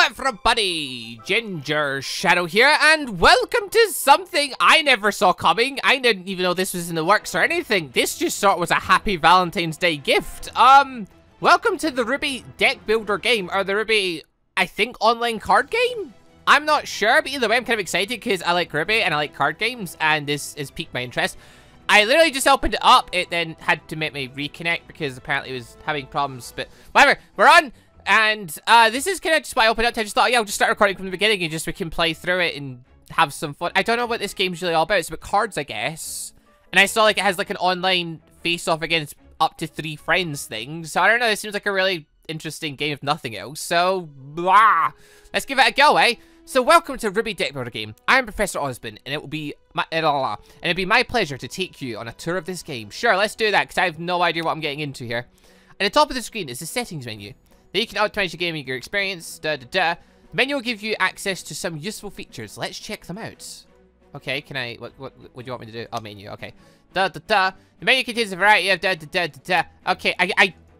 Hello everybody, Ginger Shadow here, and welcome to something I never saw coming. I didn't even know this was in the works or anything. This just sort of was a happy Valentine's Day gift. Welcome to the RWBY deck builder game, or the RWBY, I think, online card game? I'm not sure, but either way I'm kind of excited because I like RWBY and I like card games, and this has piqued my interest. I literally just opened it up. It then had to make me reconnect because apparently it was having problems, but whatever, we're on! And this is kind of just what I opened up to. I just thought, yeah, I'll just start recording from the beginning and just we can play through it and have some fun. I don't know what this game's really all about. It's about cards, I guess. And I saw like it has like an online face-off against up to 3 friends thing. So I don't know, this seems like a really interesting game if nothing else. So, blah. Let's give it a go, eh? So welcome to RWBY Deck Builder Game. I'm Professor Ozpin, and it'd be my pleasure to take you on a tour of this game. Sure, let's do that, because I have no idea what I'm getting into here. At the top of the screen is the settings menu. There you can optimize your gaming experience, The menu will give you access to some useful features. Let's check them out. Okay, can I, what do you want me to do? Oh, menu, okay. The menu contains a variety of Okay,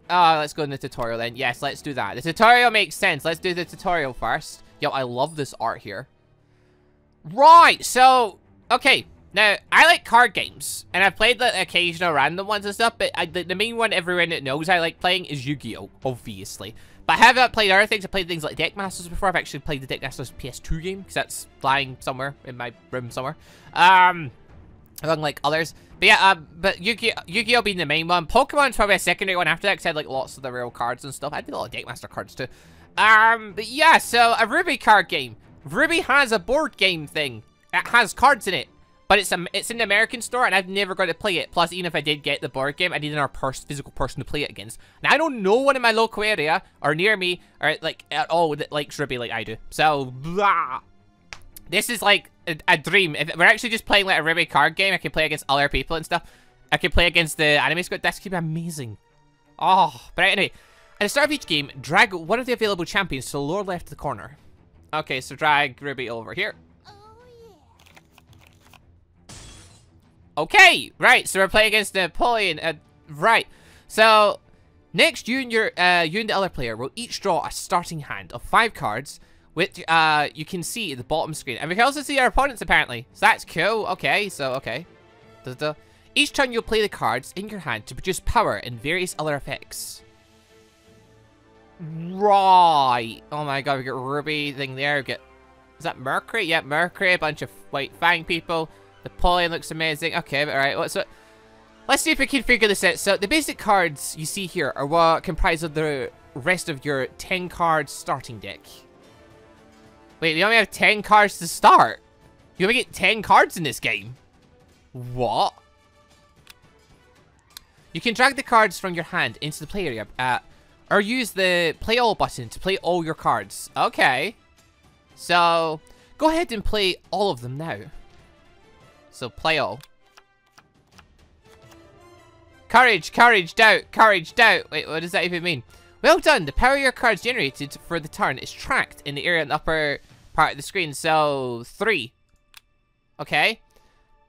let's go in the tutorial then. Yes, let's do that. The tutorial makes sense. Let's do the tutorial first. Yo, I love this art here. Right, so, okay. Now, I like card games, and I've played the occasional random ones and stuff, but the main one everyone that knows I like playing is Yu-Gi-Oh!, obviously. But I haven't played other things. I've played things like Deck Masters before. I've actually played the Deck Masters PS2 game, because that's lying somewhere in my room somewhere. Along like others. But yeah, but Yu-Gi-Oh! Being the main one. Pokemon's probably a secondary one after that, because I had like lots of the real cards and stuff. I did a lot of Deck Master cards too. But yeah, so a RWBY card game. RWBY has a board game thing. It has cards in it. But it's in the American store, and I've never got to play it. Plus, even if I did get the board game, I need another physical person to play it against. Now, I don't know one in my local area, or near me, or like at all that likes RWBY like I do. So, blah. This is like a dream. If we're actually just playing like a RWBY card game, I can play against other people and stuff. I can play against the anime squad. That's going to be amazing. Oh, but anyway. At the start of each game, drag one of the available champions to the lower left of the corner. Okay, so drag RWBY over here. Okay, right, so we're playing against Napoleon, right. So, next, you and the other player will each draw a starting hand of 5 cards, which you can see at the bottom screen. And we can also see our opponents, apparently. So that's cool, okay, so, okay. Each turn, you'll play the cards in your hand to produce power and various other effects. Right. Oh my god, we got RWBY thing there, we got... Is that Mercury? Yeah, Mercury, a bunch of White Fang people. The Pollyon looks amazing. Okay, but alright, let's see if we can figure this out. So, the basic cards you see here are what comprise of the rest of your 10-card starting deck. Wait, we only have 10 cards to start? You only get 10 cards in this game? What? You can drag the cards from your hand into the play area, or use the play all button to play all your cards. Okay. So, go ahead and play all of them now. So, play all. Courage, courage, doubt, courage, doubt. Wait, what does that even mean? Well done. The power your cards generated for the turn is tracked in the area in the upper part of the screen. So, 3. Okay.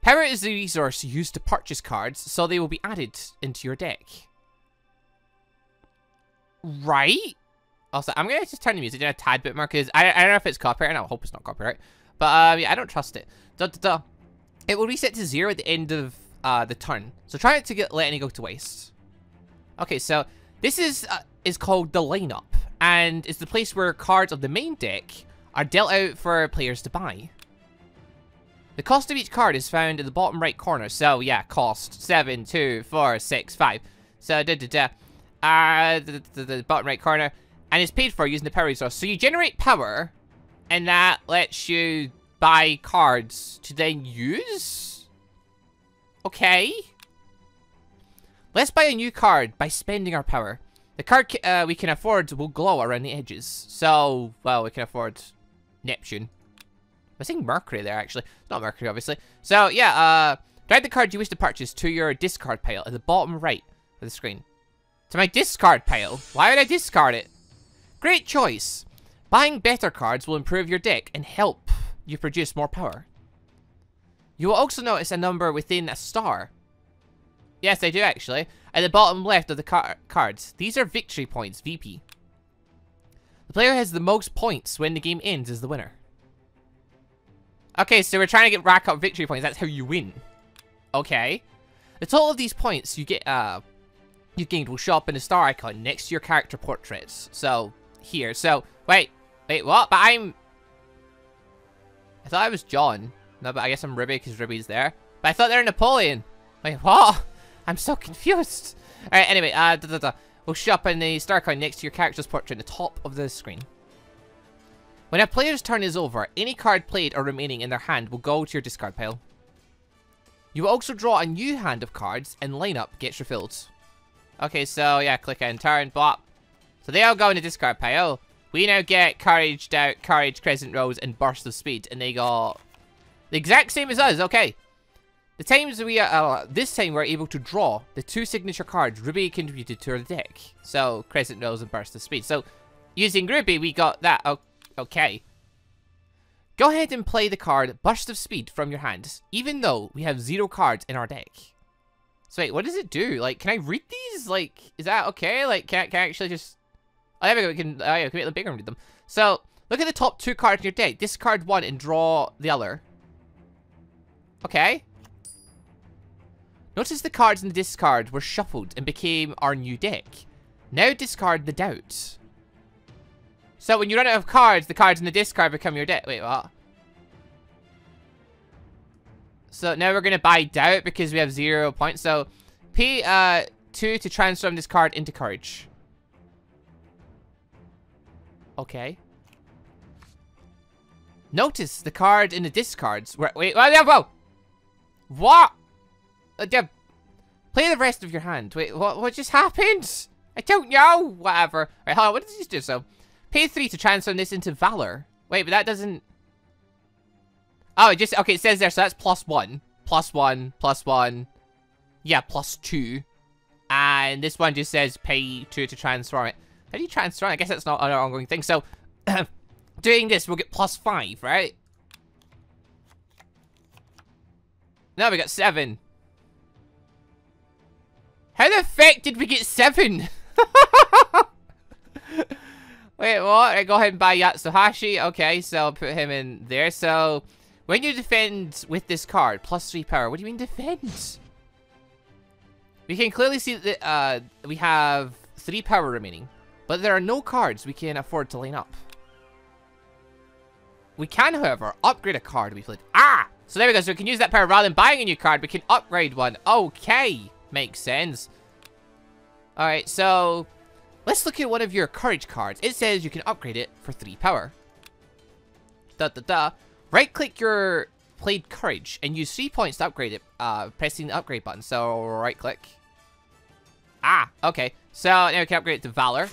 Power is the resource used to purchase cards, so they will be added into your deck. Right? Also, I'm going to just turn the music down a tad bit more, because I don't know if it's copyright, and I hope it's not copyright. But, yeah, I don't trust it. It will reset to 0 at the end of the turn. So try not to let any go to waste. Okay, so this is called the lineup, and it's the place where cards of the main deck are dealt out for players to buy. The cost of each card is found in the bottom right corner. So yeah, cost 7, 2, 4, 6, 5. So the bottom right corner, and it's paid for using the power resource. So you generate power, and that lets you buy cards to then use? Okay. Let's buy a new card by spending our power. The card we can afford will glow around the edges. So, well, we can afford Neptune. I'm saying Mercury there, actually. It's not Mercury, obviously. So, yeah, drag the card you wish to purchase to your discard pile at the bottom right of the screen. To my discard pile? Why would I discard it? Great choice. Buying better cards will improve your deck and help you produce more power. You will also notice a number within a star. Yes, they do actually. At the bottom left of the cards. These are victory points, VP. The player has the most points when the game ends is the winner. Okay, so we're trying to get rack up victory points. That's how you win. Okay. The total of these points you get, you've gained will show up in a star icon next to your character portraits. So, here. So, wait, what? But I thought I was John. No, but I guess I'm RWBY because RWBY's there. But I thought they were Napoleon. Wait, what? I'm so confused. Alright, anyway, will show up in the star icon next to your character's portrait at the top of the screen. When a player's turn is over, any card played or remaining in their hand will go to your discard pile. You will also draw a new hand of cards, and lineup gets refilled. Okay, so yeah, click and turn, bop. So they all go in the discard pile. We now get Courage, Doubt, Courage, Crescent Rose, and Burst of Speed, and they got the exact same as us. Okay. The times we this time we're able to draw the two signature cards RWBY contributed to our deck. So Crescent Rose and Burst of Speed. So using RWBY, we got that. Oh. Okay. Go ahead and play the card Burst of Speed from your hand, even though we have 0 cards in our deck. So wait, what does it do? Like, can I read these? Like, is that okay? Like, can I actually just... Oh, there we go. We can, yeah, we can make them bigger and read them. So, look at the top 2 cards in your deck. Discard one and draw the other. Okay. Notice the cards in the discard were shuffled and became our new deck. Now discard the Doubt. So when you run out of cards, the cards in the discard become your deck. Wait, what? So now we're going to buy Doubt because we have 0 points. So P2 to transform this card into Courage. Okay. Notice the card in the discards. Wait, whoa! What? Play the rest of your hand. Wait, what just happened? I don't know. Whatever. Alright, hold on. What did you do so? Pay 3 to transform this into Valor. Wait, but that doesn't... Oh, it just... Okay, it says there, so that's +1. +1. Yeah, +2. And this one just says pay 2 to transform it. How do you transform it? I guess that's not an ongoing thing. So, doing this, we'll get +5, right? No, we got 7. How the heck did we get 7? Wait, what? Right, go ahead and buy Yatsuhashi. Okay, so I'll put him in there. So, when you defend with this card, +3 power. What do you mean defend? We can clearly see that we have 3 power remaining. But there are no cards we can afford to line up. We can, however, upgrade a card we played. Ah! So there we go. So we can use that power. Rather than buying a new card, we can upgrade one. Okay. Makes sense. Alright, so... Let's look at one of your Courage cards. It says you can upgrade it for 3 power. Right-click your played Courage and use 3 points to upgrade it, pressing the upgrade button. So, right-click. Ah, okay. So, now we can upgrade it to Valor.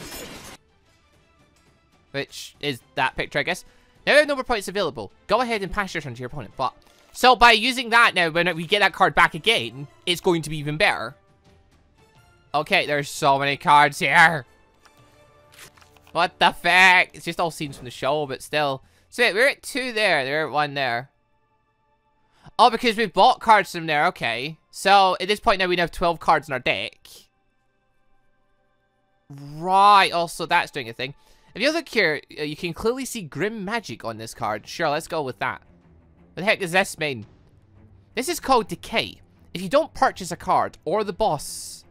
Which is that picture, I guess. Now we have no more points available. Go ahead and pass your turn to your opponent. But so, by using that now, when we get that card back again, it's going to be even better. Okay, there's so many cards here. What the fuck? It's just all scenes from the show, but still. So wait, we're at 2 there. They're at 1 there. Oh, because we bought cards from there. Okay. So at this point now we have 12 cards in our deck. Right. Also, that's doing a thing. If you look here, you can clearly see Grim Magic on this card. Sure, let's go with that. What the heck does this mean? This is called Decay. If you don't purchase a card or the boss,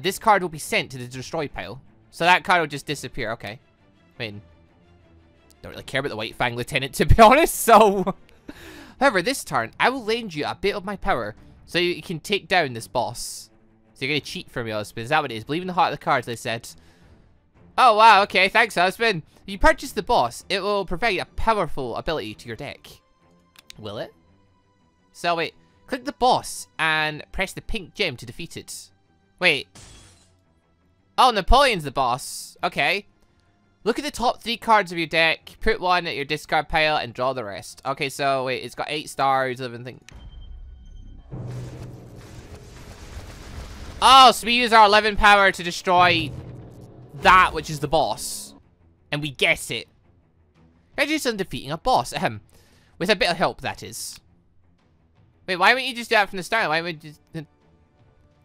this card will be sent to the destroy pile. So that card will just disappear, okay. I mean, don't really care about the White Fang Lieutenant, to be honest, so... However, this turn, I will lend you a bit of my power so you can take down this boss. So you're going to cheat for me, Ozpin. Is that what it is? Believe in the heart of the cards, they said. Oh, wow, okay, thanks, Ozpin. If you purchase the boss, it will provide a powerful ability to your deck. Will it? So, wait. Click the boss and press the pink gem to defeat it. Wait... Oh, Napoleon's the boss. Okay. Look at the top 3 cards of your deck. Put 1 at your discard pile and draw the rest. Okay, so wait, it's got 8 stars. Oh, so we use our 11 power to destroy that, which is the boss. And we guess it. Congratulations on defeating a boss. With a bit of help, that is. Wait, why wouldn't you just do that from the start? Why would you... I mean,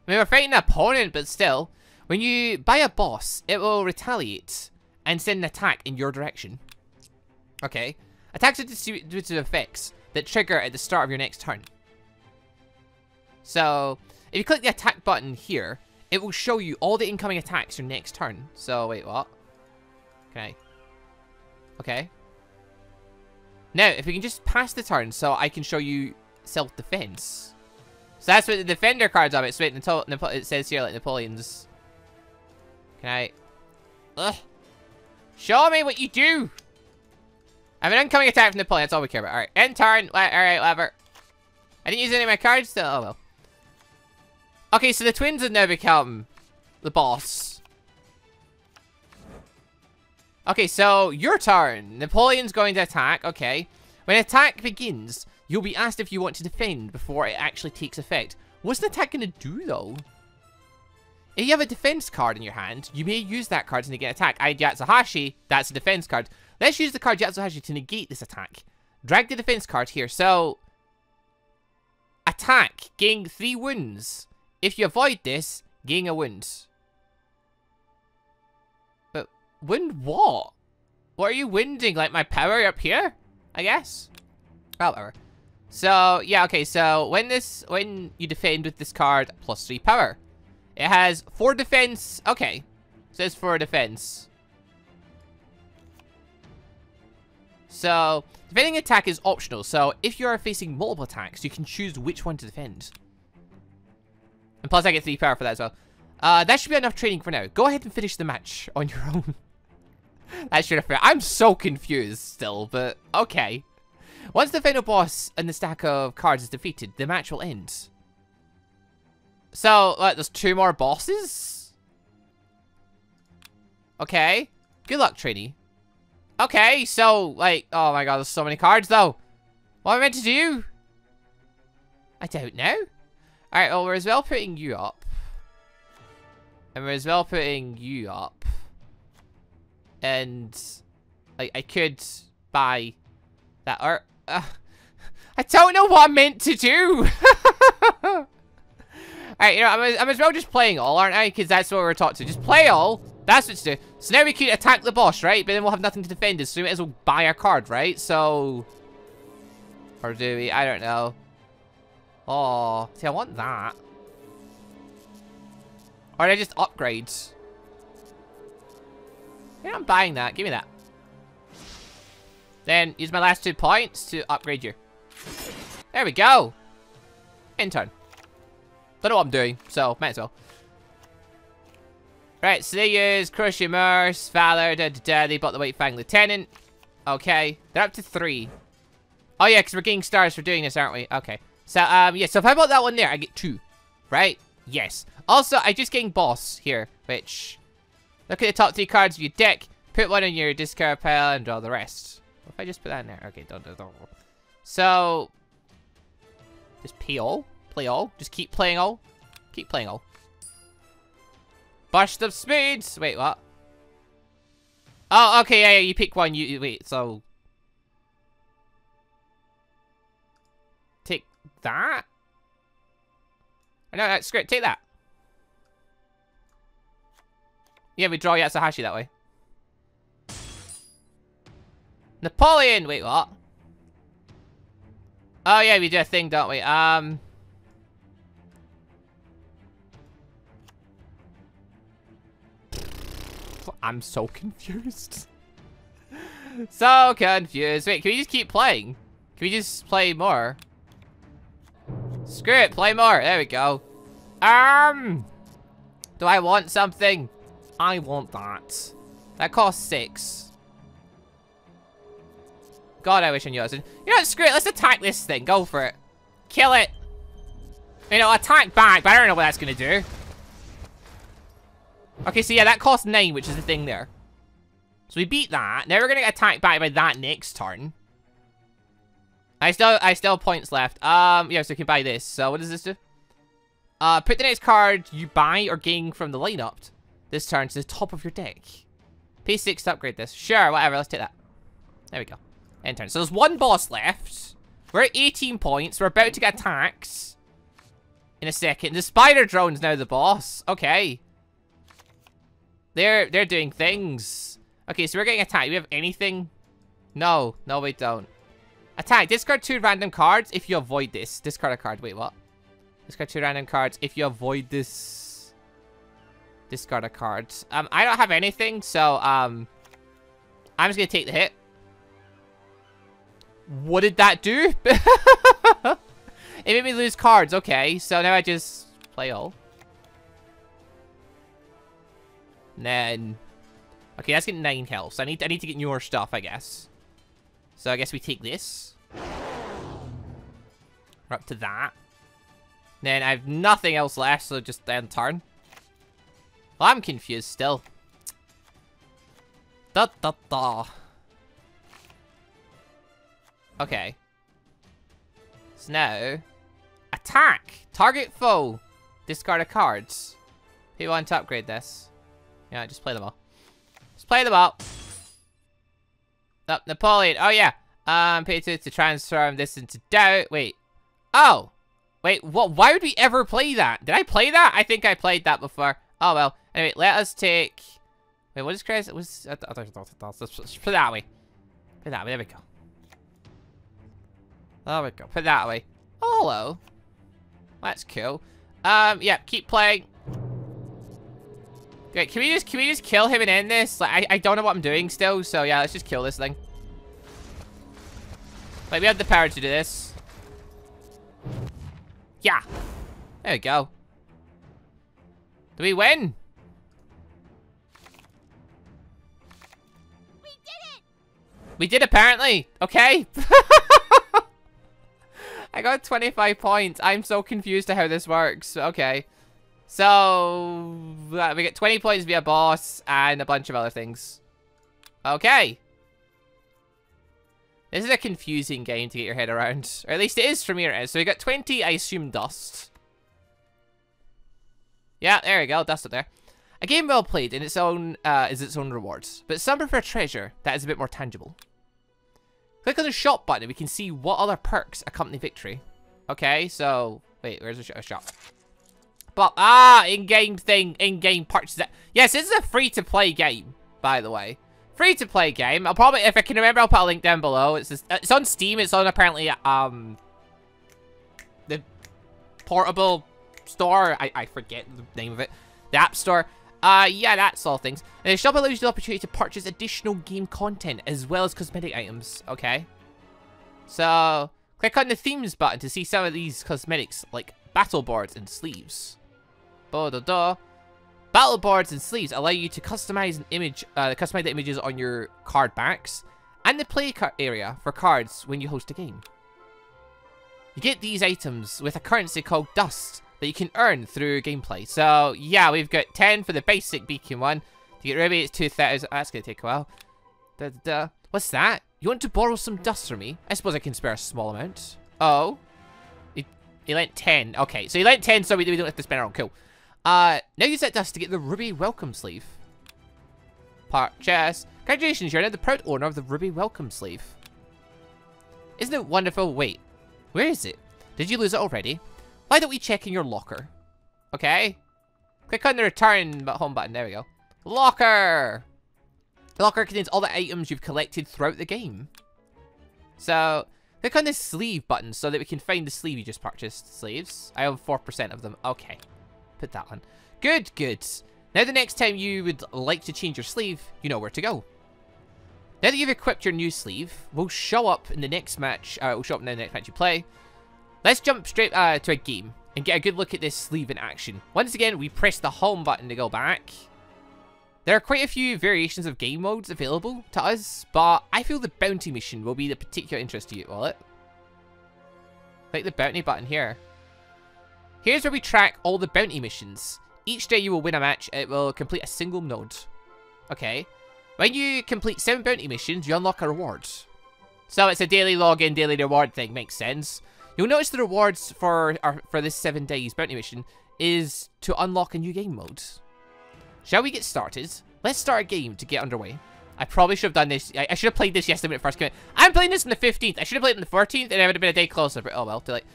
we're fighting an opponent, but still... When you buy a boss, it will retaliate and send an attack in your direction. Okay. Attacks are due to effects that trigger at the start of your next turn. So, if you click the attack button here, it will show you all the incoming attacks your next turn. So, wait, what? Okay. Okay. Now, if we can just pass the turn, so I can show you self-defense. So that's what the defender card's of it. So wait, it says here, like, Napoleon's. Can I? Ugh. Show me what you do! I have an incoming attack from Napoleon. That's all we care about. Alright, end turn. Alright, whatever. I didn't use any of my cards still. Oh, well. Okay, so the twins have now become the boss. Okay, so your turn. Napoleon's going to attack. Okay. When attack begins, you'll be asked if you want to defend before it actually takes effect. What's the attack going to do, though? If you have a defense card in your hand, you may use that card to negate attack. I, Yatsuhashi, that's a defense card. Let's use the card Yatsuhashi to negate this attack. Drag the defense card here. So, attack. Gain 3 wounds. If you avoid this, gain a wound. But, wound what? What are you wounding? Like my power up here? I guess? Oh, whatever. So, yeah, okay. So, when you defend with this card, plus 3 power. It has 4 defense. Okay. So it's 4 defense. So, defending attack is optional. So, if you are facing multiple attacks, you can choose which one to defend. And plus, I get 3 power for that as well. That should be enough training for now. Go ahead and finish the match on your own. That should have fair. I'm so confused still, but okay. Once the final boss and the stack of cards is defeated, the match will end. So, like, there's 2 more bosses? Okay. Good luck, trainee. Okay, so, like, oh my god, there's so many cards, though. What am I meant to do? I don't know. Alright, well, we're as well putting you up. And we're as well putting you up. And, like, I could buy that art. I don't know what I'm meant to do! Alright, you know, I'm as well just playing all, aren't I? Because that's what we're taught to. Just play all. That's what to do. So now we could attack the boss, right? But then we'll have nothing to defend us, so we might as well buy a card, right? So... Or do we? I don't know. Oh, see, I want that. Or I just upgrade. Yeah, I'm buying that. Give me that. Then use my last 2 points to upgrade you. There we go. End turn. Don't know what I'm doing, so might as well. Right, so they use Crush Immerse, Valor, they bought the White Fang Lieutenant. Okay, they're up to 3. Oh yeah, because we're getting stars for doing this, aren't we? Okay, so yeah, so if I bought that one there, I get 2, right? Yes. Also, I just getting boss here, which... Look at the top 3 cards of your deck, put one on your discard pile, and draw the rest. What if I just put that in there? Okay, don't. So... Just P.O.? Play all. Just keep playing all. Keep playing all. Burst of Speed! Wait, what? Oh, okay, yeah, you pick one, you wait, so... Take that? Oh, no, that's script. Take that. Yeah, we draw Yatsuhashi that way. Napoleon! Wait, what? Oh, yeah, we do a thing, don't we? I'm so confused. So confused. Wait, can we just keep playing? Can we just play more? Screw it, play more. There we go. Do I want something? I want that. That costs 6. God, I wish I knew. You know what, screw it. Let's attack this thing. Go for it. Kill it. You know, attack back, but I don't know what that's going to do. Okay, so yeah, that costs 9, which is the thing there. So we beat that. Now we're gonna get attacked back by that next turn. I still have points left. Yeah, so we can buy this. So what does this do? Put the next card you buy or gain from the lineup this turn to the top of your deck. Pay 6 to upgrade this. Sure, whatever. Let's take that. There we go. End turn. So there's one boss left. We're at 18 points. We're about to get attacks in a second. The spider drone's now the boss. Okay. They're doing things. Okay, so we're getting attacked. Do we have anything? No. No, we don't. Attack. Discard 2 random cards if you avoid this. Discard a card. Wait, what? Discard 2 random cards if you avoid this. Discard a card. I don't have anything, so, I'm just gonna take the hit. What did that do? It made me lose cards. Okay, so now I just play all. And then... okay, that's getting 9 health. So I need to get newer stuff, I guess. So I guess we take this. We're up to that. Then I have nothing else left, so just end turn. Well, I'm confused still. Da da da. Okay. So now... attack! Target foe! Discard a card. Who wants to upgrade this? Yeah, just play them all. Just play them all. Oh, Napoleon. Oh, yeah. Pay 2 to transform this into doubt. Wait. Oh! Wait, what? Why would we ever play that? Did I play that? I think I played that before. Oh, well. Anyway, let us take... wait, what is Crescent? Let's put that away. Put that away. There we go. There we go. Put that away. Oh, hello. That's cool. Yeah, keep playing. Wait, can we just kill him and end this? Like, I don't know what I'm doing still, so yeah, let's just kill this thing. Like, we have the power to do this. Yeah. There we go. Do we win? We did it! We did, apparently. Okay. I got 25 points. I'm so confused to how this works. Okay. So, we get 20 points via boss and a bunch of other things. Okay. This is a confusing game to get your head around. Or at least it is from here. So, we got 20, I assume, dust. Yeah, there we go. Dust up there. A game well played in its own, is its own rewards. But some prefer treasure that is a bit more tangible. Click on the shop button and we can see what other perks accompany victory. Okay, so... wait, where's the shop? But, in-game thing, in-game purchase. Yes, this is a free-to-play game, by the way. Free-to-play game. I'll probably, if I can remember, I'll put a link down below. It's just, it's on Steam. It's on, apparently, the portable store. I forget the name of it. The App Store. Yeah, that's all things. And the shop allows you the opportunity to purchase additional game content, as well as cosmetic items. Okay. So, click on the themes button to see some of these cosmetics, like battle boards and sleeves. Battle boards and sleeves allow you to customize an image, customize the images on your card backs and the play card area for cards when you host a game. You get these items with a currency called dust that you can earn through gameplay. So yeah, we've got 10 for the basic beacon one. To get RWBY, it's 2,000. Oh, that's gonna take a while. What's that? You want to borrow some dust from me? I suppose I can spare a small amount. Oh. He lent 10. Okay, so he lent 10, so we don't have to spend our own. Cool. Now use that dust to get the RWBY Welcome Sleeve. Purchase. Congratulations, you're now the proud owner of the RWBY Welcome Sleeve. Isn't it wonderful? Wait, where is it? Did you lose it already? Why don't we check in your locker? Okay. Click on the return home button. There we go. Locker! The locker contains all the items you've collected throughout the game. So... click on this sleeve button so that we can find the sleeve you just purchased. Sleeves. I own 4% of them. Okay. Put that on. Good, good. Now the next time you would like to change your sleeve, you know where to go. Now that you've equipped your new sleeve, we'll show up in the next match. We'll show up in the next match you play. Let's jump straight to a game and get a good look at this sleeve in action. Once again, we press the home button to go back. There are quite a few variations of game modes available to us, but I feel the bounty mission will be the particular interest to you, will it? Click the bounty button here. Here's where we track all the bounty missions. Each day you will win a match, it will complete a single node. Okay. When you complete 7 bounty missions, you unlock a reward. So it's a daily login, daily reward thing, makes sense. You'll notice the rewards for this 7 days bounty mission is to unlock a new game mode. Shall we get started? Let's start a game to get underway. I probably should have done this. I should have played this yesterday when it first came out. I'm playing this on the 15th. I should have played it on the 14th and I would have been a day closer. But oh well, too late.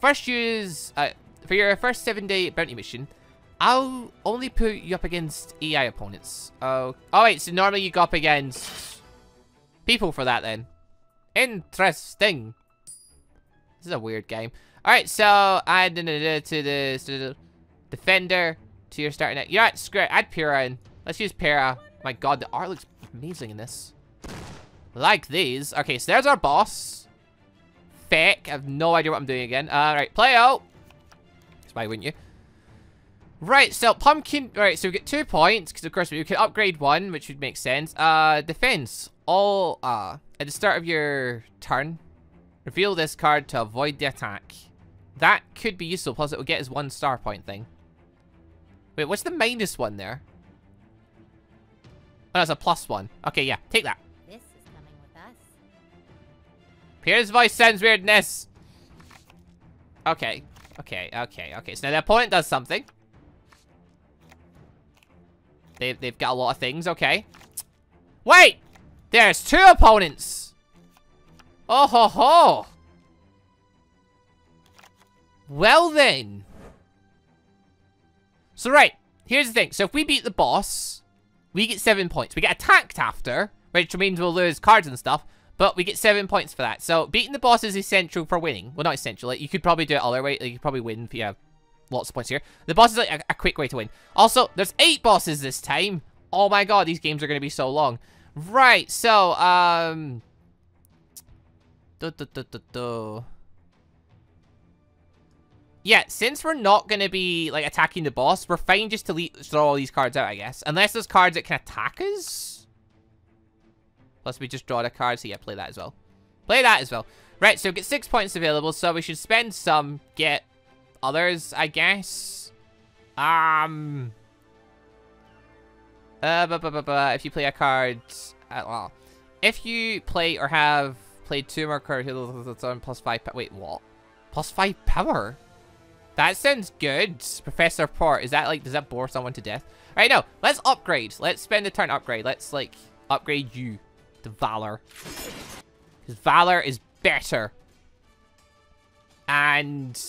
First use... for your first 7-day bounty mission, I'll only put you up against EI opponents. Oh, alright, so normally you go up against people for that then. Interesting. This is a weird game. Alright, so add to the defender to your starting deck. You know what, screw it, add Pyrrha in. Let's use Pyrrha. My god, the art looks amazing in this. Like these. Okay, so there's our boss. Feck, I have no idea what I'm doing again. Alright, play out. Why wouldn't you? Right, so pumpkin. Right, so we get 2 points because of course we could upgrade one, which would make sense. Defense. All at the start of your turn, reveal this card to avoid the attack. That could be useful. Plus, it will get his 1 star point thing. Wait, what's the minus one there? Oh, that's a +1. Okay, yeah, take that. This is coming with us. Pierre's voice sounds weirdness. Okay, okay, okay, okay. So now the opponent does something. They've got a lot of things, okay. Wait! There's 2 opponents! Oh ho ho! Well then. So right, here's the thing. So if we beat the boss, we get 7 points. We get attacked after, which means we'll lose cards and stuff, but we get 7 points for that. So beating the boss is essential for winning. Well, not essential. Like, you could probably do it other way. Like, you could probably win if you have lots of points here. The boss is like a quick way to win. Also, there's 8 bosses this time. Oh my god, these games are going to be so long. Right, so, yeah, since we're not going to be, like, attacking the boss, we're fine just to throw all these cards out, I guess. Unless there's cards that can attack us. Plus, we just draw the card, so yeah, play that as well. Play that as well. Right, so we get 6 points available, so we should spend some, get others, I guess. If you play a card at all. If you play or have played 2 more cards, +5. Wait, what? +5 power? That sounds good. Professor Port. Is that like, does that bore someone to death? Right, no. Let's upgrade. Let's spend the turn upgrade. Let's like upgrade you to Valor. Because Valor is better. And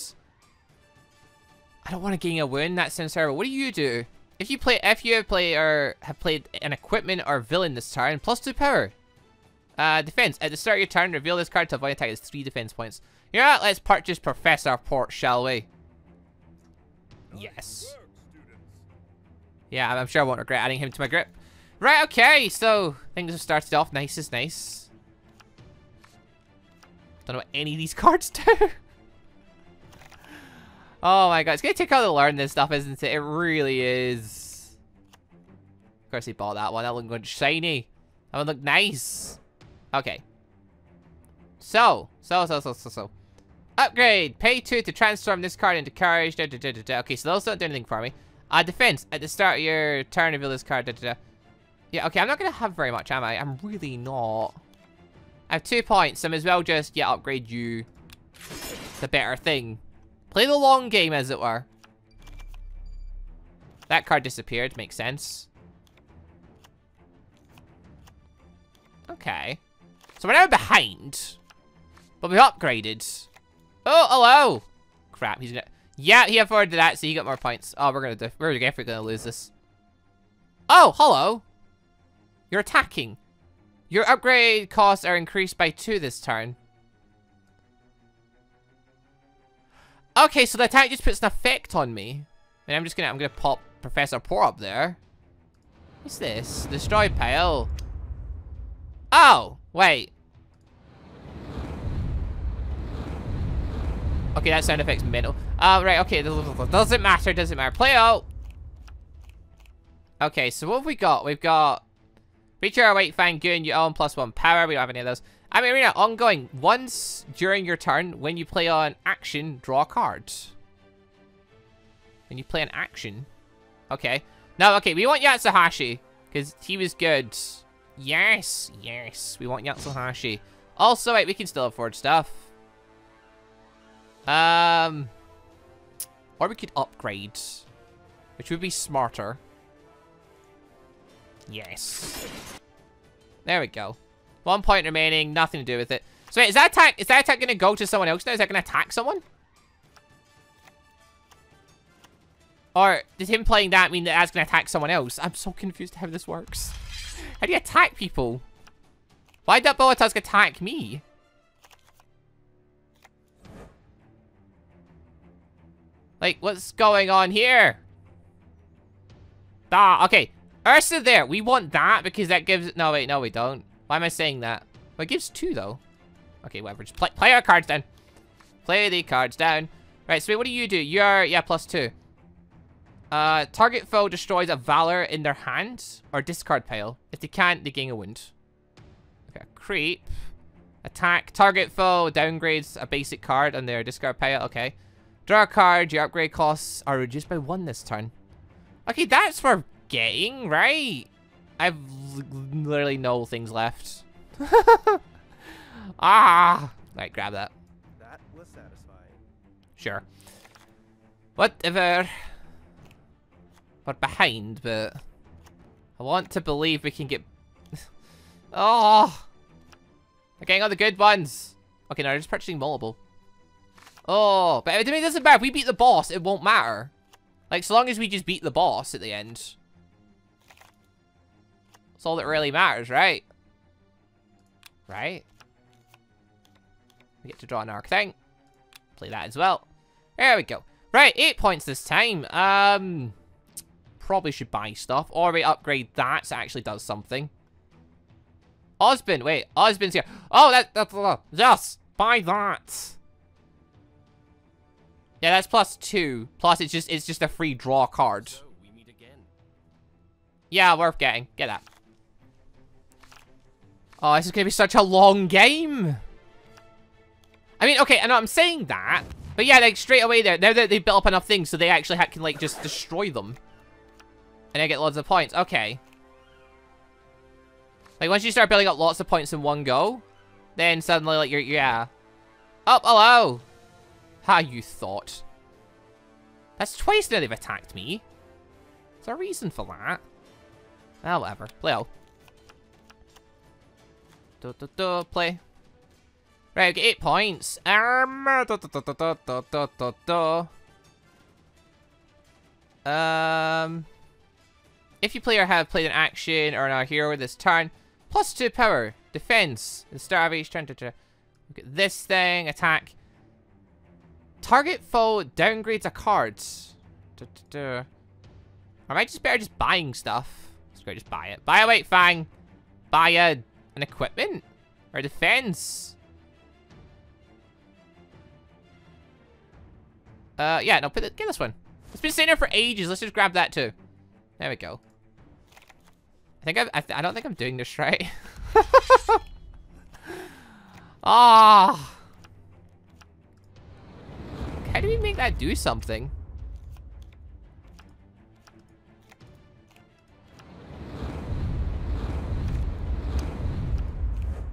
I don't want to gain a wound. That sounds terrible. What do you do? If you play or have played an equipment or villain this turn, +2 power. Defense. At the start of your turn, reveal this card to avoid attack. It's 3 defense points. You know what? Let's purchase Professor Port, shall we? Yes. Yeah, I'm sure I won't regret adding him to my grip. Right, okay. So, things have started off. Nice is nice. Don't know what any of these cards do. Oh my god, it's gonna take a while to learn this stuff, isn't it? It really is. Of course he bought that one. That one looked shiny. That one looked nice. Okay. So. Upgrade. Pay 2 to transform this card into courage. Okay, so those don't do anything for me. Defense. At the start of your turn, reveal this card. Yeah, okay, I'm not gonna have very much, am I? I'm really not. I have 2 points, so I may as well just, yeah, upgrade you. It's a better thing. Play the long game, as it were. That card disappeared. Makes sense. Okay. So we're now behind. But we upgraded. Oh, hello! Crap, he's gonna... Yeah, he afforded that, so he got more points. Oh, we're definitely gonna lose this. Oh, hello! You're attacking. Your upgrade costs are increased by 2 this turn. Okay, so the attack just puts an effect on me. And I'm gonna pop Professor Port up there. What's this? Destroy pile. Oh, wait. Okay, that sound effect's mental. Right, okay, doesn't matter. Play out. Okay, so what have we got? We've got Reacher, White Fang, Goon, you own +1 power. We don't have any of those. I mean, arena, ongoing. Once during your turn, when you play on action, draw cards. When you play an action. Okay. No, okay, we want Yatsuhashi. Because he was good. Yes, yes. We want Yatsuhashi. Also, wait, we can still afford stuff. Or we could upgrade. Which would be smarter. Yes. There we go. 1 point remaining, nothing to do with it. So wait, is that attack gonna go to someone else now? Is that gonna attack someone? Or did him playing that mean that that's going to attack someone else? I'm so confused how this works. How do you attack people? Why did that Bolitask attack me? Like, what's going on here? Ah, okay. Ursa there. We want that because that gives... No, wait, no, we don't. Why am I saying that? Well, it gives two, though. Okay, whatever. Just play our cards down. Play the cards down. Right, so wait, what do you do? You're... Yeah, +2. Target foe destroys a Valor in their hand or discard pile. If they can't, they gain a wound. Okay, creep. Attack. Target foe downgrades a basic card on their discard pile. Okay. Draw a card. Your upgrade costs are reduced by 1 this turn. Okay, that's what we're getting, right? I've literally no things left. Ah! Right, grab that. That was satisfying. Sure. Whatever. We're behind, but I want to believe we can get... Oh! We're getting all the good ones. Okay, no, we're just purchasing multiple. Oh, but it doesn't matter. If we beat the boss, it won't matter. Like, so long as we just beat the boss at the end. That's all that really matters, right? Right? We get to draw an arc thing. Play that as well. There we go. Right, 8 points this time. Probably should buy stuff. Or we upgrade that so it actually does something. Ozpin, wait. Ozpin's here. Oh, that's... Yes! Buy that! Yeah, that's +2. Plus, it's just a free draw card. So we meet again. Yeah, worth getting. Get that. Oh, this is going to be such a long game. I mean, okay, I know I'm saying that. But yeah, like, straight away there. Now that they've built up enough things, so they actually can, like, just destroy them. And I get loads of points. Okay. Like, once you start building up lots of points in one go, then suddenly, like, you're, yeah. Oh, hello. How you thought. That's twice now they've attacked me. There's a reason for that. Ah, whatever. Play out. Play. Right, okay, 8 points. If you player have played an action or a hero this turn, +2 power, defense, and start of each turn. Look at this thing, attack. Target foe downgrades a card. Or am I just better just buying stuff? Let's go just buy it. Buy a White Fang. Buy an equipment or defense. Yeah, no, get this one. It's been sitting there for ages. Let's just grab that too. There we go. I don't think I'm doing this right. Ah. Oh. How do we make that do something?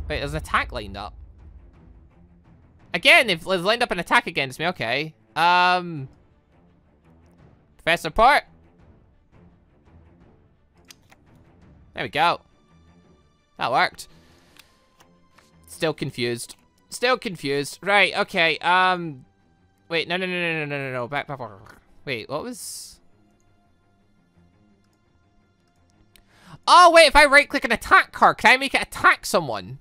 Wait, there's an attack lined up. Again, they've lined up an attack against me. Okay. Professor Port. There we go. That worked. Still confused. Still confused. Right, okay. Wait, no. Back. Wait, what was... Oh, wait, if I right-click an attack card, can I make it attack someone?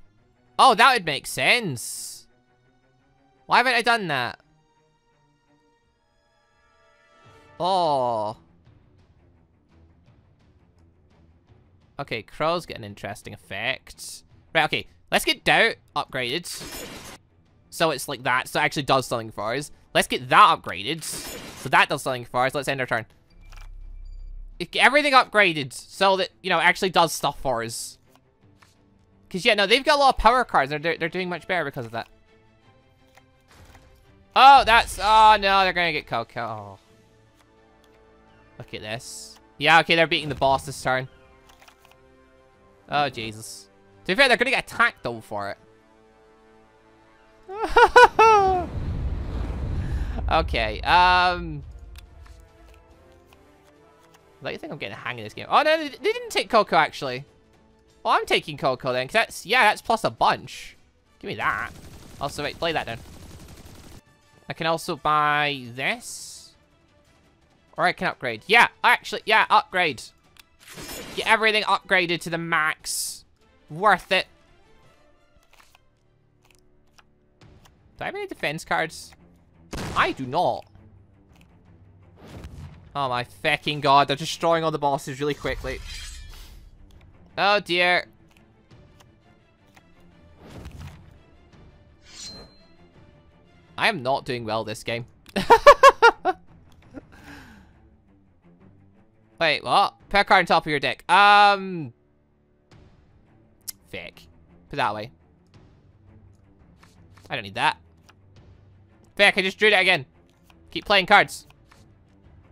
Oh, that would make sense. Why haven't I done that? Oh... Okay, Crow's got an interesting effect. Right, okay. Let's get Doubt upgraded. So it's like that. So it actually does something for us. Let's get that upgraded. So that does something for us. Let's end our turn. Everything upgraded. So that, you know, it actually does stuff for us. Because, yeah, no, they've got a lot of power cards. They're doing much better because of that. Oh, that's... Oh, no, they're going to get Coco. Oh. Look at this. Yeah, okay, they're beating the boss this turn. Oh, Jesus. To be fair, they're going to get attacked, though, for it. Okay, I don't think I'm getting a hang of this game. Oh, no, they didn't take Coco, actually. Well, I'm taking Coco, then, because that's... Yeah, that's plus a bunch. Give me that. Also, wait, play that, then. I can also buy this. Or I can upgrade. Yeah, actually, yeah, upgrade. Get everything upgraded to the max. Worth it. Do I have any defense cards? I do not. Oh my fecking god, they're destroying all the bosses really quickly. Oh dear. I am not doing well this game. Wait, what? Put a card on top of your deck. Fick. Put that away. I don't need that. Fick, I just drew that again. Keep playing cards.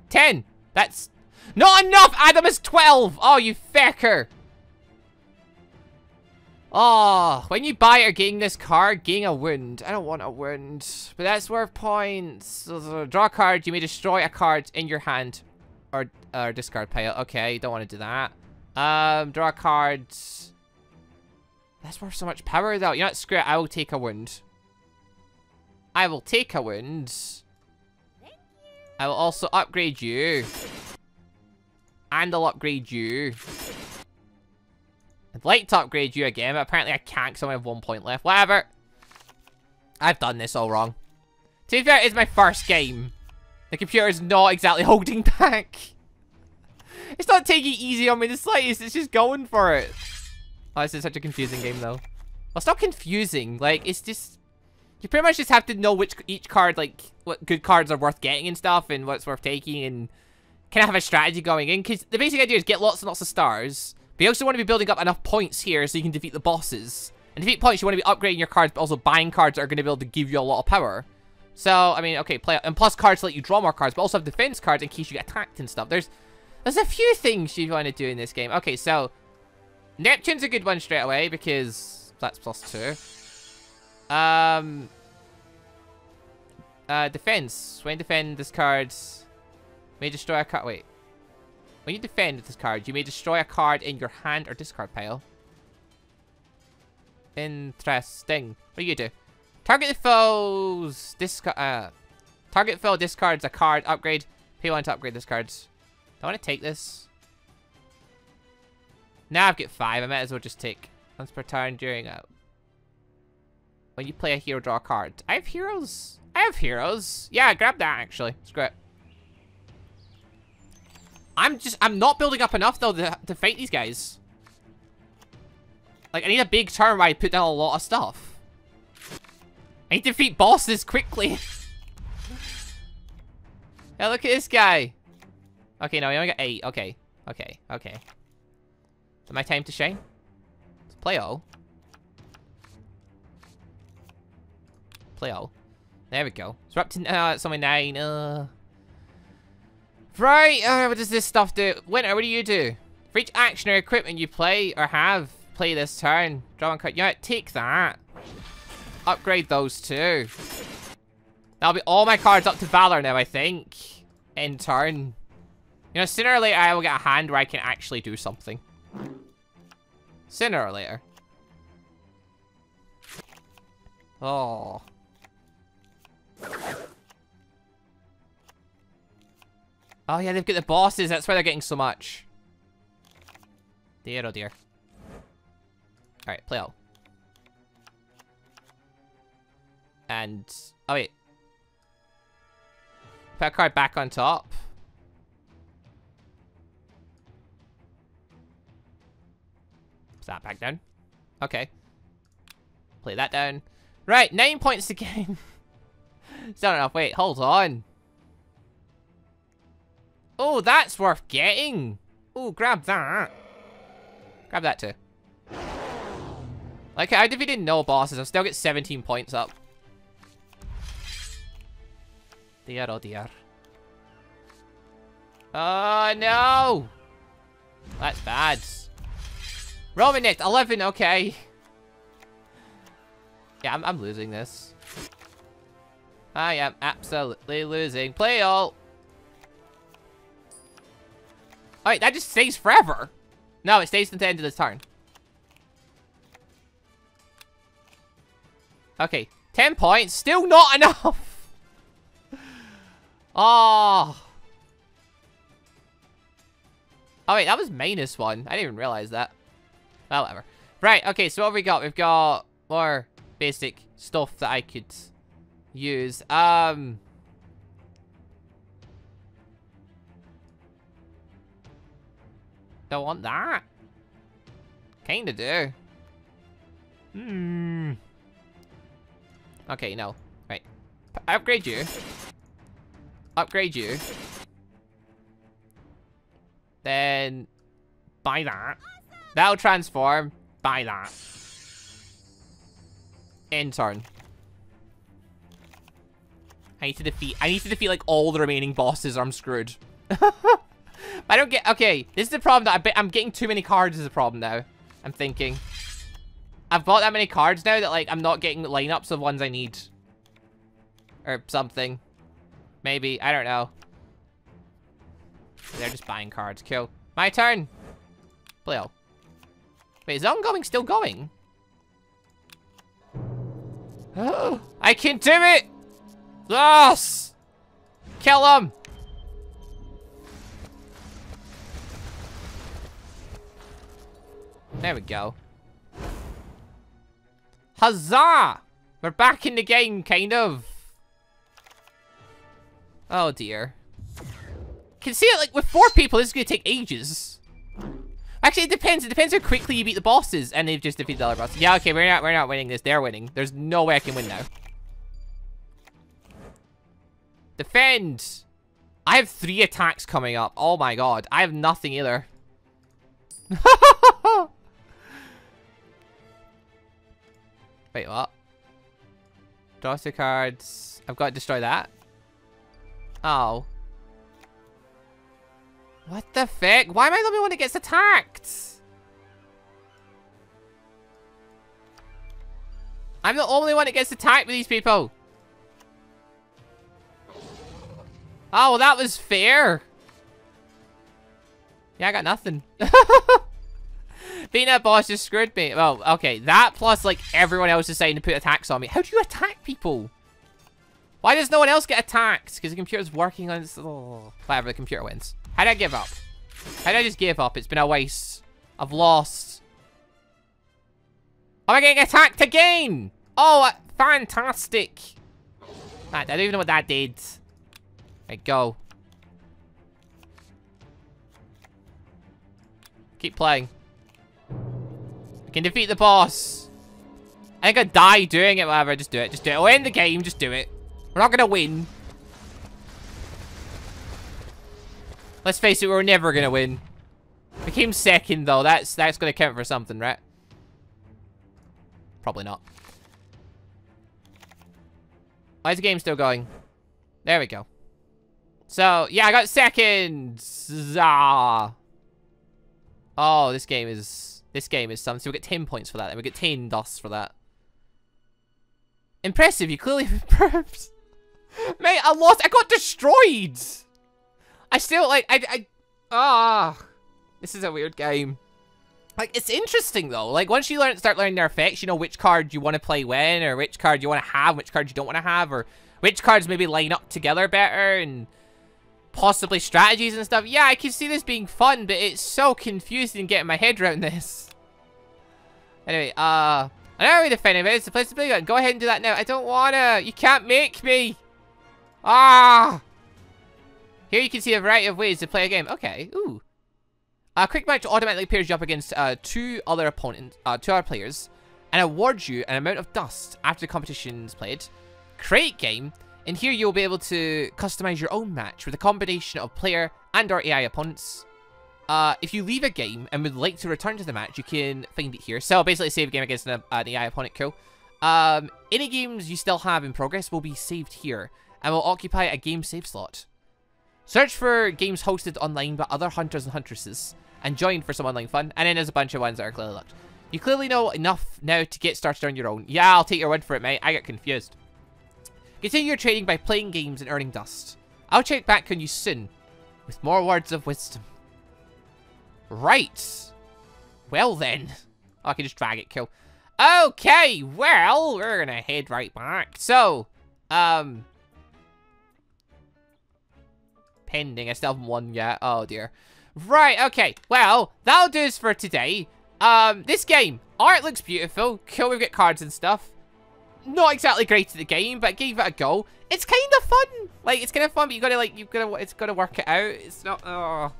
10! That's not enough! Adam is 12! Oh, you fecker! Oh, when you buy or getting this card, getting a wound. I don't want a wound, but that's worth points. Draw a card, you may destroy a card in your hand. Or discard pile. Okay, don't want to do that. Draw a card. That's worth so much power though. You know what, screw it, I will take a wound. I will take a wound. I will also upgrade you. And I'll upgrade you. I'd like to upgrade you again, but apparently I can't because I only have 1 point left. Whatever. I've done this all wrong. To be fair, it's my first game. The computer is not exactly holding back. It's not taking it easy on me the slightest. It's just going for it. Oh, this is such a confusing game, though. Well, it's not confusing. Like, it's just... You pretty much just have to know which each card, like, what good cards are worth getting and stuff, and what's worth taking, and kind of have a strategy going in. Because the basic idea is get lots and lots of stars. But you also want to be building up enough points here so you can defeat the bosses. And defeat points, you want to be upgrading your cards, but also buying cards that are going to be able to give you a lot of power. So, I mean, okay, play... And plus cards to let you draw more cards, but also have defense cards in case you get attacked and stuff. There's a few things you want to do in this game. Okay, so... Neptune's a good one straight away, because that's +2. Defense. When you defend this card, you may destroy a card. Wait. When you defend with this card, you may destroy a card in your hand or discard pile. Interesting. What do you do? Target the foe's discard. Target foe discards a card. Upgrade. Pay one to upgrade this card. Do I want to take this? Now I've got 5. I might as well just take once per turn during a. When you play a hero, draw a card. I have heroes. Yeah, grab that actually. Screw it. I'm not building up enough, though, to fight these guys. Like, I need a big turn where I put down a lot of stuff. I need to defeat bosses quickly. Yeah, look at this guy. Okay, no, I only got 8. Okay. Okay. Is it my time to shine? Let's play all. There we go. So we're up to, it's only 9. Right, what does this stuff do? Winter, what do you do? For each action or equipment you play or have, play this turn. Draw one card. Yeah, take that. Upgrade those two. That'll be all my cards up to Valor now, I think. End turn. You know, sooner or later I will get a hand where I can actually do something. Sooner or later. Oh. Oh yeah, they've got the bosses. That's why they're getting so much. Dear, oh dear. Alright, play out. And... Oh wait. Put a card back on top. Put that back down. Okay. Play that down. Right, 9 points to game. It's not enough. Wait, hold on. Oh, that's worth getting. Oh, grab that. Grab that too. Like, I defeated no bosses. I'll still get 17 points up. Dear, oh dear. Oh, no. That's bad. Roman next, 11, okay. Yeah, I'm losing this. I am absolutely losing. Play all. Oh, wait, that just stays forever. No, it stays until the end of this turn. Okay, 10 points. Still not enough. Oh. Oh wait, that was minus one. I didn't even realize that. Well, whatever. Right, okay, so what have we got? We've got more basic stuff that I could use. Don't want that. Kinda do. Hmm. Okay, no. Right. Upgrade you. Upgrade you. Then buy that. That'll transform. Buy that. End turn. I need to defeat like all the remaining bosses or I'm screwed. I don't get, okay, this is the problem that I'm getting too many cards is the problem now. I'm thinking. I've bought that many cards now that like I'm not getting lineups of ones I need. Or something. Maybe, I don't know. They're just buying cards, cool. My turn. Play all. Wait, is ongoing still going? Oh, I can do it! Yes! Kill him! There we go. Huzzah! We're back in the game, kind of. Oh dear. Can see it like with four people, this is gonna take ages. Actually, it depends. It depends how quickly you beat the bosses, and they've just defeated the other bosses. Yeah, okay, we're not winning this. They're winning. There's no way I can win now. Defend. I have 3 attacks coming up. Oh my god, I have nothing either. Wait, what? Draw 2 cards. I've got to destroy that. Oh. What the fuck? Why am I the only one that gets attacked? I'm the only one that gets attacked with these people. Oh, well, that was fair. Yeah, I got nothing. Being that boss just screwed me. Well, okay. That plus, like, everyone else deciding to put attacks on me. How do you attack people? Why does no one else get attacked? Because the computer's working on... Oh, whatever, the computer wins. How did I give up? How did I just give up? It's been a waste. I've lost. Am I getting attacked again? Oh, fantastic. I don't even know what that did. Right, go. Keep playing. I can defeat the boss. I think I die doing it, whatever. Just do it. Just do it. I'll end the game. Just do it. We're not going to win. Let's face it, we're never going to win. We came second, though. That's going to count for something, right? Probably not. Why is the game still going? There we go. So, yeah, I got second. Ah. Oh, this game is something. So we get 10 points for that, and we get 10 dust for that. Impressive, you clearly improved. Mate, I lost. I got destroyed. I still, like, this is a weird game. Like, it's interesting, though. Like, once you start learning their effects, you know which card you want to play when, or which card you want to have, which card you don't want to have, or which cards maybe line up together better, and possibly strategies and stuff. Yeah, I can see this being fun, but it's so confusing getting my head around this. Anyway, I don't really defend it, but it's the place to play. Go ahead and do that now. I don't wanna. You can't make me. Ah! Here you can see a variety of ways to play a game. Okay, ooh. Quick match automatically pairs you up against two other players, and awards you an amount of dust after the competition's played. Create game, and here you'll be able to customize your own match with a combination of player and or AI opponents. If you leave a game and would like to return to the match, you can find it here. So basically save a game against an AI opponent, cool. Any games you still have in progress will be saved here and will occupy a game save slot. Search for games hosted online by other hunters and huntresses and join for some online fun. And then there's a bunch of ones that are clearly locked. You clearly know enough now to get started on your own. Yeah, I'll take your word for it, mate. I got confused. Continue your trading by playing games and earning dust. I'll check back on you soon with more words of wisdom. Right. Well then. Oh, I can just drag it, cool. Okay, well, we're gonna head right back. So, pending. I still haven't won yet. Oh, dear. Right, okay. Well, that'll do us for today. This game. Art looks beautiful. Cool, we've got cards and stuff. Not exactly great at the game, but I gave it a go. It's kind of fun. Like, it's kind of fun, but you gotta, like, it's gotta work it out. It's not, oh.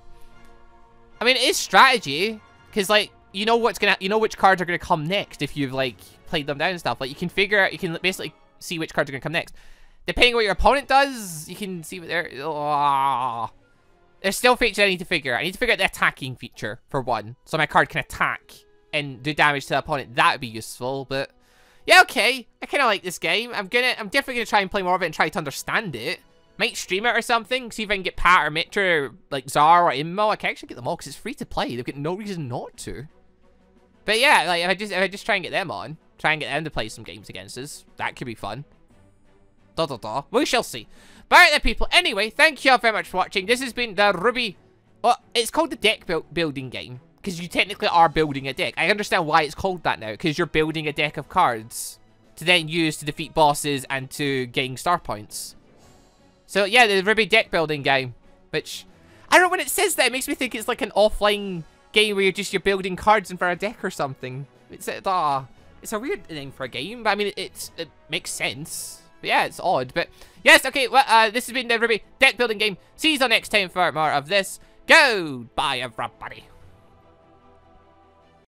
I mean, it is strategy, because, like, you know what's gonna, you know which cards are gonna come next if you've, like, played them down and stuff. Like, you can figure out, you can basically see which cards are gonna come next. Depending on what your opponent does, you can see what they're, oh. There's still features I need to figure out. I need to figure out the attacking feature, for one. So my card can attack and do damage to the opponent. That would be useful, but... yeah, okay. I kind of like this game. I'm definitely gonna try and play more of it and try to understand it. Might stream it or something. See if I can get Pat or Mitra or, like, Zara or Immo. I can actually get them all because it's free to play. They've got no reason not to. But yeah, like, if I just try and get them on. Try and get them to play some games against us. That could be fun. Da da da. We shall see. But alright then, people. Anyway, thank you all very much for watching. This has been the RWBY... well, it's called the deck building game. Because you technically are building a deck. I understand why it's called that now. Because you're building a deck of cards to then use to defeat bosses and to gain star points. So yeah, the RWBY deck building game. Which, I don't know, when it says that, it makes me think it's like an offline game where you're building cards in for a deck or something. It's a weird name for a game. But I mean, it makes sense. But yeah, it's odd, but yes, okay, well, this has been the RWBY deck building game. See you next time for more of this. Goodbye, everybody.